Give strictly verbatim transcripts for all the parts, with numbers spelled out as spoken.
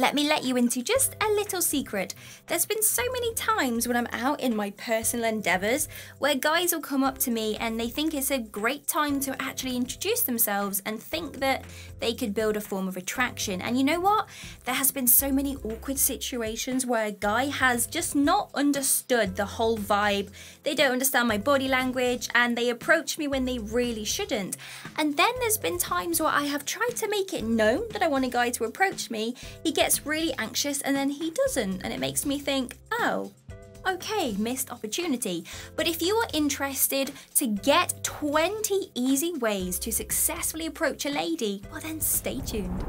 Let me let you into just a little secret. There's been so many times when I'm out in my personal endeavors where guys will come up to me and they think it's a great time to actually introduce themselves and think that they could build a form of attraction. And you know what? There has been so many awkward situations where a guy has just not understood the whole vibe. They don't understand my body language and they approach me when they really shouldn't. And then there's been times where I have tried to make it known that I want a guy to approach me. He gets really anxious and then he doesn't, and it makes me think, oh, okay, missed opportunity. But if you are interested to get twenty easy ways to successfully approach a lady, well then stay tuned.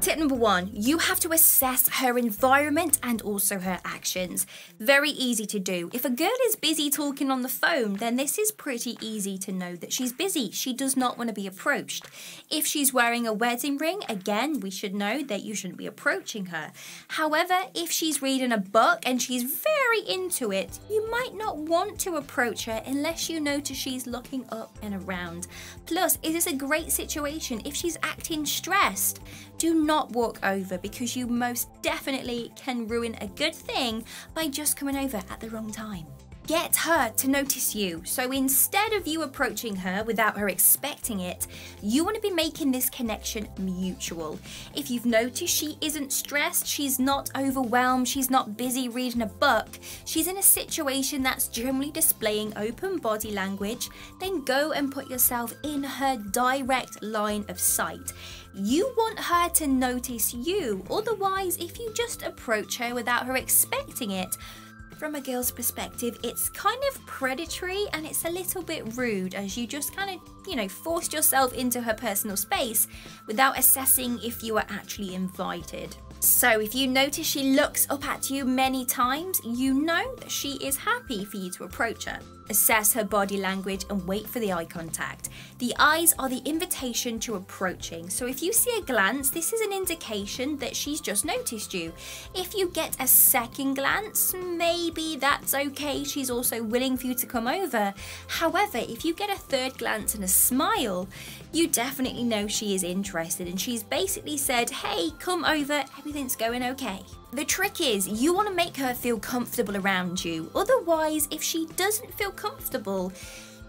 Tip number one, you have to assess her environment and also her actions. Very easy to do. If a girl is busy talking on the phone, then this is pretty easy to know that she's busy. She does not want to be approached. If she's wearing a wedding ring, again, we should know that you shouldn't be approaching her. However, if she's reading a book and she's very into it, you might not want to approach her unless you notice she's looking up and around. Plus, it is a great situation if she's acting stressed. Do not Not walk over, because you most definitely can ruin a good thing by just coming over at the wrong time. Get her to notice you. So instead of you approaching her without her expecting it, you want to be making this connection mutual. If you've noticed she isn't stressed, she's not overwhelmed, she's not busy reading a book, she's in a situation that's generally displaying open body language, then go and put yourself in her direct line of sight. You want her to notice you. Otherwise, if you just approach her without her expecting it, from a girl's perspective, it's kind of predatory and it's a little bit rude, as you just kind of, you know, forced yourself into her personal space without assessing if you were actually invited. So if you notice she looks up at you many times, you know that she is happy for you to approach her. Assess her body language and wait for the eye contact. The eyes are the invitation to approaching. So if you see a glance, this is an indication that she's just noticed you. If you get a second glance, maybe that's okay. She's also willing for you to come over. However, if you get a third glance and a smile, you definitely know she is interested, and she's basically said, hey, come over, everything's going okay. The trick is you want to make her feel comfortable around you. Otherwise, if she doesn't feel comfortable,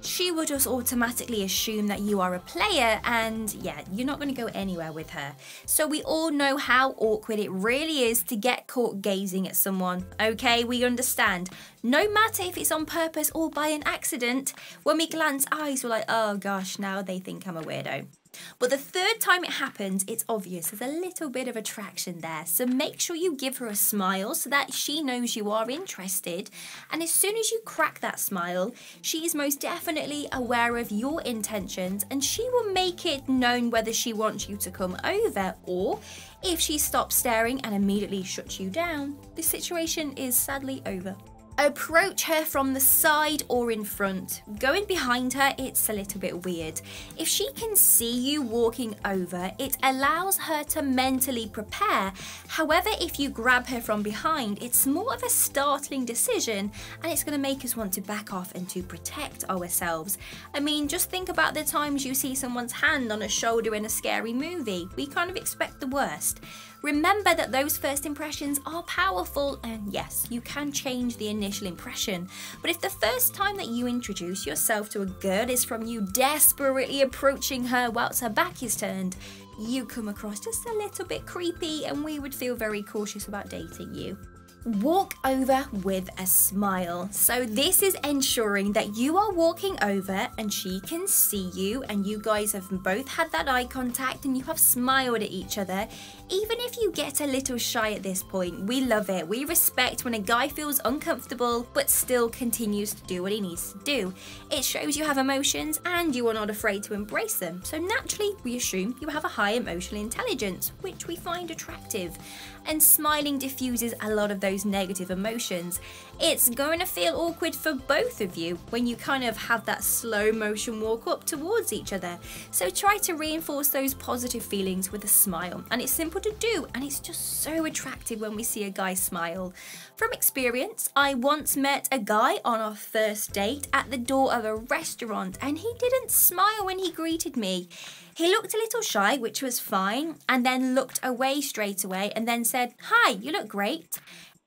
she will just automatically assume that you are a player, and yeah, you're not going to go anywhere with her. So we all know how awkward it really is to get caught gazing at someone. Okay, we understand. No matter if it's on purpose or by an accident, when we glance eyes, we're like, oh gosh, now they think I'm a weirdo. But the third time it happens, it's obvious there's a little bit of attraction there. So make sure you give her a smile so that she knows you are interested. And as soon as you crack that smile, she is most definitely aware of your intentions, and she will make it known whether she wants you to come over or if she stops staring and immediately shuts you down. The situation is sadly over. Approach her from the side or in front. Going behind her, it's a little bit weird. If she can see you walking over, it allows her to mentally prepare. However, if you grab her from behind, it's more of a startling decision, and it's going to make us want to back off and to protect ourselves. I mean, just think about the times you see someone's hand on a shoulder in a scary movie. We kind of expect the worst. Remember that those first impressions are powerful, and yes, you can change the initial impression. But if the first time that you introduce yourself to a girl is from you desperately approaching her whilst her back is turned, you come across just a little bit creepy, and we would feel very cautious about dating you. Walk over with a smile. So this is ensuring that you are walking over and she can see you, and you guys have both had that eye contact and you have smiled at each other. Even if you get a little shy at this point, we love it. We respect when a guy feels uncomfortable but still continues to do what he needs to do. It shows you have emotions and you are not afraid to embrace them. So naturally, we assume you have a high emotional intelligence, which we find attractive. And smiling diffuses a lot of those negative emotions. It's going to feel awkward for both of you when you kind of have that slow motion walk up towards each other. So try to reinforce those positive feelings with a smile. And it's simple to do, and it's just so attractive when we see a guy smile. From experience, I once met a guy on our first date at the door of a restaurant, and he didn't smile when he greeted me. He looked a little shy, which was fine, and then looked away straight away and then said, "Hi, you look great."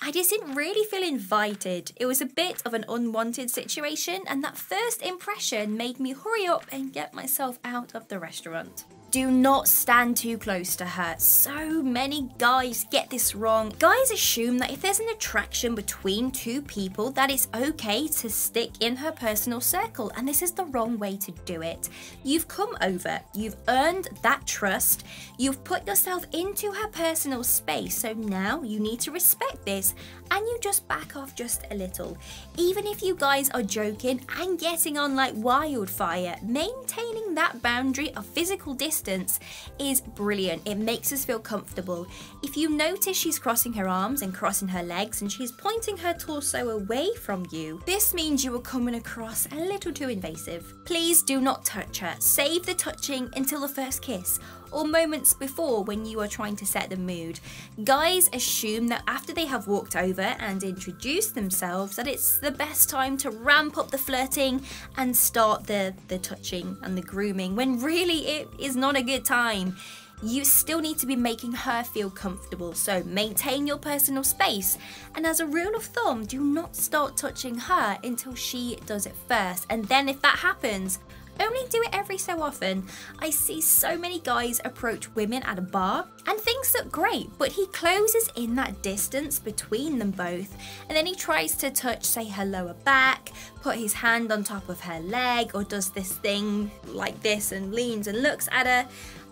I just didn't really feel invited. It was a bit of an unwanted situation, and that first impression made me hurry up and get myself out of the restaurant. Do not stand too close to her. So many guys get this wrong. Guys assume that if there's an attraction between two people, that it's okay to stick in her personal circle, and this is the wrong way to do it. You've come over, you've earned that trust, you've put yourself into her personal space, so now you need to respect this, and you just back off just a little. Even if you guys are joking and getting on like wildfire, maintaining that boundary of physical distance is brilliant. It makes us feel comfortable. If you notice she's crossing her arms and crossing her legs and she's pointing her torso away from you, this means you are coming across a little too invasive. Please do not touch her. Save the touching until the first kiss or moments before when you are trying to set the mood. Guys assume that after they have walked over and introduced themselves that it's the best time to ramp up the flirting and start the, the touching and the grooming, when really it is not a good time. You still need to be making her feel comfortable, so maintain your personal space, and as a rule of thumb, do not start touching her until she does it first, and then if that happens, only do it every so often. I see so many guys approach women at a bar and things look great, but he closes in that distance between them both, and then he tries to touch, say, her lower back, put his hand on top of her leg, or does this thing like this and leans and looks at her.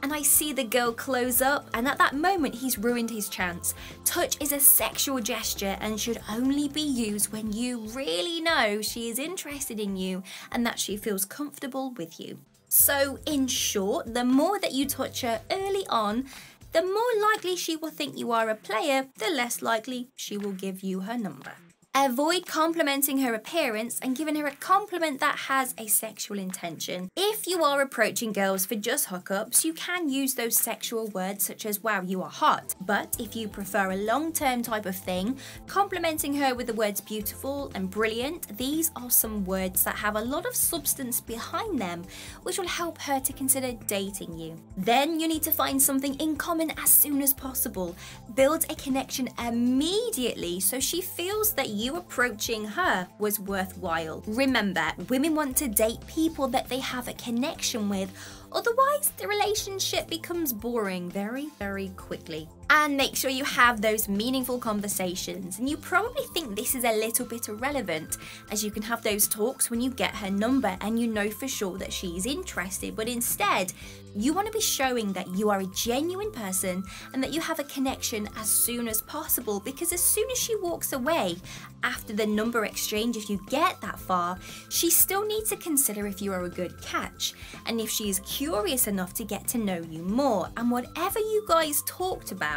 And I see the girl close up, and at that moment he's ruined his chance. Touch is a sexual gesture and should only be used when you really know she is interested in you and that she feels comfortable with you. So in short, the more that you touch her early on, the more likely she will think you are a player, the less likely she will give you her number. Avoid complimenting her appearance and giving her a compliment that has a sexual intention. If you are approaching girls for just hookups, you can use those sexual words such as, "Wow, you are hot." But if you prefer a long-term type of thing, complimenting her with the words beautiful and brilliant, these are some words that have a lot of substance behind them, which will help her to consider dating you. Then you need to find something in common as soon as possible. Build a connection immediately so she feels that you You approaching her was worthwhile. Remember, women want to date people that they have a connection with, otherwise the relationship becomes boring very, very quickly. And make sure you have those meaningful conversations, and you probably think this is a little bit irrelevant, as you can have those talks when you get her number and you know for sure that she's interested, but instead you want to be showing that you are a genuine person and that you have a connection as soon as possible, because as soon as she walks away after the number exchange, if you get that far, she still needs to consider if you are a good catch and if she is curious enough to get to know you more, and whatever you guys talked about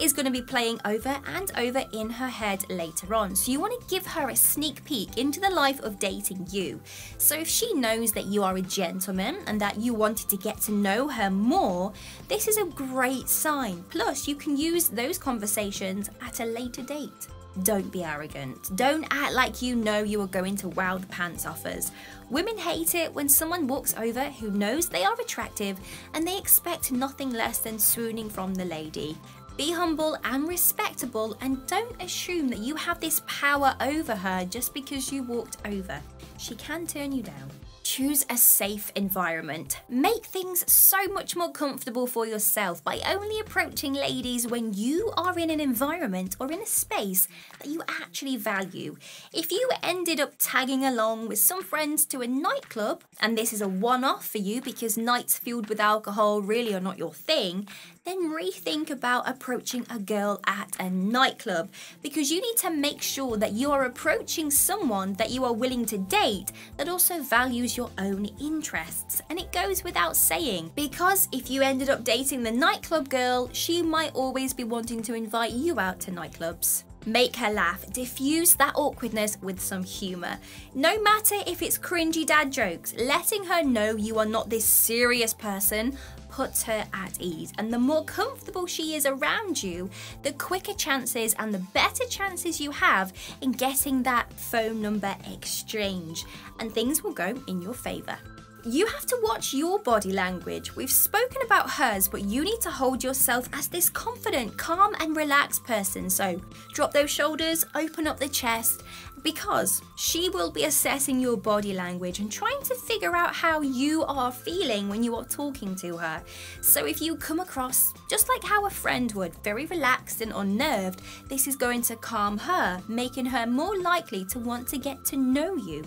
is going to be playing over and over in her head later on. So you want to give her a sneak peek into the life of dating you. So if she knows that you are a gentleman and that you wanted to get to know her more, this is a great sign. Plus, you can use those conversations at a later date. Don't be arrogant. Don't act like you know you are going to wow the pants off us. Women hate it when someone walks over who knows they are attractive and they expect nothing less than swooning from the lady. Be humble and respectable, and don't assume that you have this power over her just because you walked over. She can turn you down. Choose a safe environment. Make things so much more comfortable for yourself by only approaching ladies when you are in an environment or in a space that you actually value. If you ended up tagging along with some friends to a nightclub, and this is a one-off for you because nights filled with alcohol really are not your thing, then rethink about approaching a girl at a nightclub, because you need to make sure that you are approaching someone that you are willing to date that also values your own interests. And it goes without saying, because if you ended up dating the nightclub girl, she might always be wanting to invite you out to nightclubs. Make her laugh. Diffuse that awkwardness with some humour. No matter if it's cringy dad jokes, letting her know you are not this serious person puts her at ease, and the more comfortable she is around you, the quicker chances and the better chances you have in getting that phone number exchange, and things will go in your favour. You have to watch your body language. We've spoken about hers, but you need to hold yourself as this confident, calm and relaxed person. So drop those shoulders, open up the chest, because she will be assessing your body language and trying to figure out how you are feeling when you are talking to her. So if you come across just like how a friend would, very relaxed and unnerved, this is going to calm her, making her more likely to want to get to know you.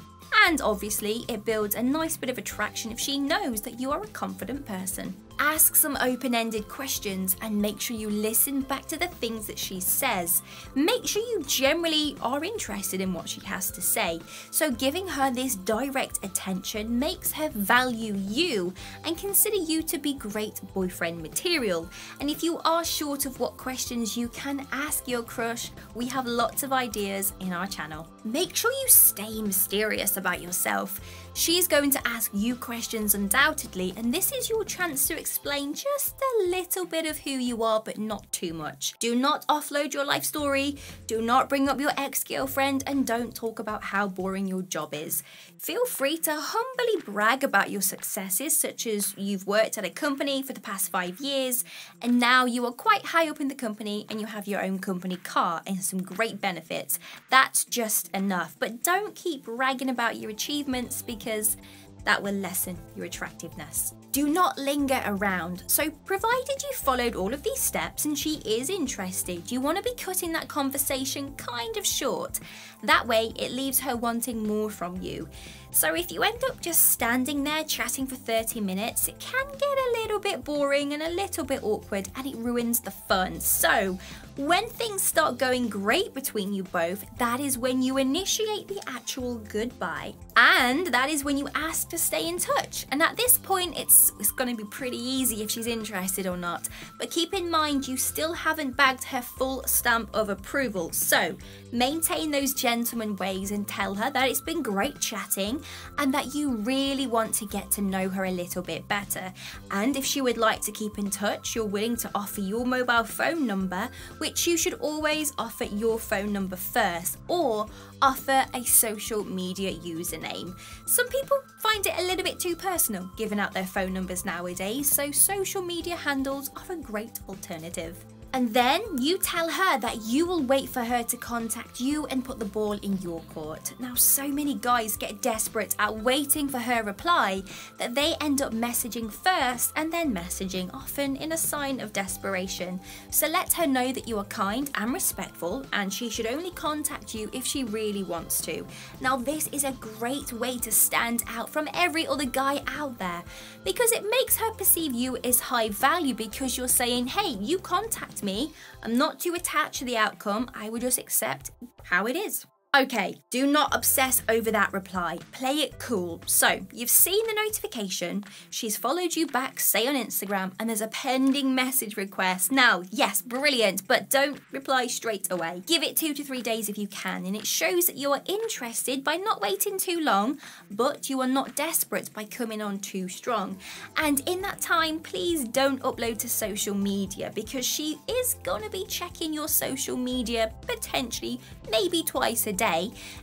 And obviously, it builds a nice bit of attraction if she knows that you are a confident person. Ask some open-ended questions and make sure you listen back to the things that she says. Make sure you generally are interested in what she has to say. So giving her this direct attention makes her value you and consider you to be great boyfriend material. And if you are short of what questions you can ask your crush, we have lots of ideas in our channel. Make sure you stay mysterious about yourself. She's going to ask you questions undoubtedly, and this is your chance to explain just a little bit of who you are, but not too much. Do not offload your life story, do not bring up your ex-girlfriend, and don't talk about how boring your job is. Feel free to humbly brag about your successes, such as you've worked at a company for the past five years, and now you are quite high up in the company and you have your own company car and some great benefits. That's just enough, but don't keep bragging about your achievements, because because that will lessen your attractiveness. Do not linger around. So provided you followed all of these steps and she is interested, you want to be cutting that conversation kind of short. That way it leaves her wanting more from you. So if you end up just standing there chatting for thirty minutes, it can get a little bit boring and a little bit awkward, and it ruins the fun. So when things start going great between you both, that is when you initiate the actual goodbye. And that is when you ask to stay in touch. And at this point, it's, it's going to be pretty easy if she's interested or not. But keep in mind, you still haven't bagged her full stamp of approval. So maintain those gentleman ways and tell her that it's been great chatting, and that you really want to get to know her a little bit better. And if she would like to keep in touch, you're willing to offer your mobile phone number, which you should always offer your phone number first, or offer a social media username. Some people find it a little bit too personal giving out their phone numbers nowadays, so social media handles are a great alternative. And then you tell her that you will wait for her to contact you and put the ball in your court. Now, so many guys get desperate at waiting for her reply that they end up messaging first and then messaging, often in a sign of desperation. So let her know that you are kind and respectful, and she should only contact you if she really wants to. Now, this is a great way to stand out from every other guy out there, because it makes her perceive you as high value, because you're saying, hey, you contact me. me. I'm not too attached to the outcome. I will just accept how it is. Okay, do not obsess over that reply. Play it cool. So you've seen the notification, she's followed you back, say on Instagram, and there's a pending message request. Now, yes, brilliant, but don't reply straight away. Give it two to three days if you can, and it shows that you are interested by not waiting too long, but you are not desperate by coming on too strong. And in that time, please don't upload to social media, because she is gonna be checking your social media potentially maybe twice a day.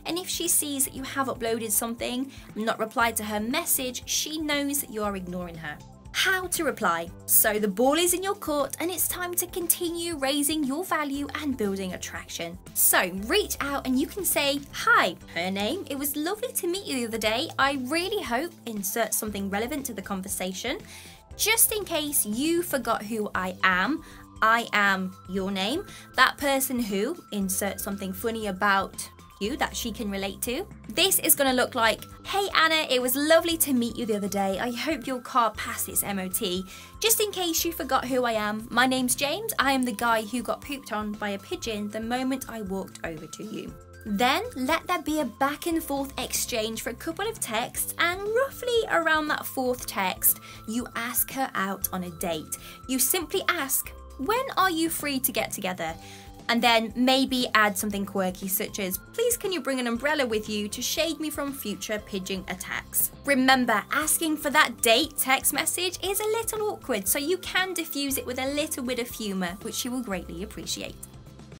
And if she sees that you have uploaded something, not replied to her message, she knows that you are ignoring her. How to reply. So the ball is in your court, and it's time to continue raising your value and building attraction. So reach out and you can say, hi, her name, it was lovely to meet you the other day. I really hope, insert something relevant to the conversation. Just in case you forgot who I am, I am your name, that person who, insert something funny about you that she can relate to. This is going to look like, hey Anna, it was lovely to meet you the other day. I hope your car passed its M O T. Just in case you forgot who I am, my name's James. I am the guy who got pooped on by a pigeon the moment I walked over to you. Then let there be a back and forth exchange for a couple of texts, and roughly around that fourth text, you ask her out on a date. You simply ask, when are you free to get together? And then maybe add something quirky such as, please can you bring an umbrella with you to shade me from future pigeon attacks? Remember, asking for that date text message is a little awkward, so you can diffuse it with a little bit of humour, which she will greatly appreciate.